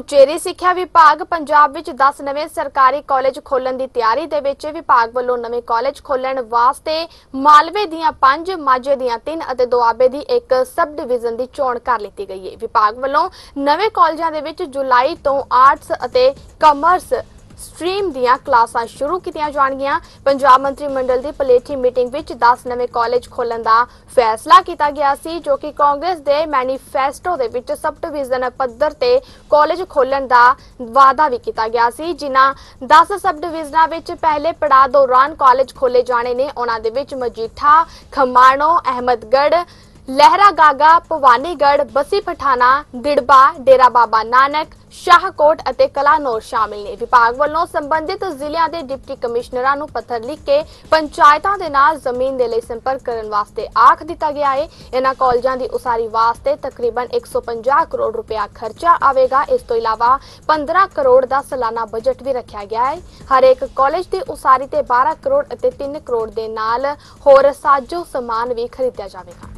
ਉਚੇਰੀ ਸਿੱਖਿਆ ਵਿਭਾਗ ਪੰਜਾਬ ਵਿੱਚ 10 ਨਵੇਂ ਸਰਕਾਰੀ ਕਾਲਜ ਖੋਲਣ ਦੀ ਤਿਆਰੀ ਦੇ ਵਿੱਚ ਵਿਭਾਗ ਵੱਲੋਂ ਨਵੇਂ ਕਾਲਜ ਖੋਲਣ ਵਾਸਤੇ ਮਾਲਵੇ ਦੀਆਂ 5 ਮਾਝੇ ਦੀਆਂ 3 ਅਤੇ ਦੁਆਬੇ ਦੀ 1 ਸਬ ਡਿਵੀਜ਼ਨ ਦੀ ਚੋਣ ਕਰ ਲਈ ਗਈ ਹੈ। ਵਿਭਾਗ ਵੱਲੋਂ ਨਵੇਂ ਕਾਲਜਾਂ ਦੇ ਵਿੱਚ ਜੁਲਾਈ ਤੋਂ ਆਰਟਸ ਅਤੇ ਕਾਮਰਸ स्ट्रीम दियां क्लासां शुरू कीतियां जाणगियां। पंजाब मंत्रिमंडल की पलेठी मीटिंग विच 10 नवे कॉलेज खोलन का फैसला किया गया सी, जो कि कांग्रेस के मैनीफेस्टो दे विच सब डिवीजन पद्धर ते कॉलेज खोलन का वादा भी किया गया सी। जिन्हां 10 सब डिवीजनां विच पहले पड़ाव दौरान कॉलेज खोले जाने ने, उन्हां दे विच मजिठा, खमानो, अहमदगढ़, लहरा, गागा, भवानीगढ़, बसी पठाना, दिड़बा, डेरा बाबा नानक, शाहकोट अते कलानोर शामिल ने। विभाग वालों संबंधित जिलों के डिप्टी कमिश्नरां नूं पत्र लिख के पंचायतां दे नाल जमीन दे लई संपर्क करन वास्ते आख दिता गया है। इन्हां कॉलेजां दी उसारी वास्ते तकरीबन 150 करोड़ रुपया खर्चा आवेगा। इस तो इलावा 15 करोड़ का सालाना बजट भी रखा गया है। हरेक कॉलेज की उसारी ते 12 करोड़ अते 3 करोड़ के नाल होर साजो समान भी खरीदा जाएगा।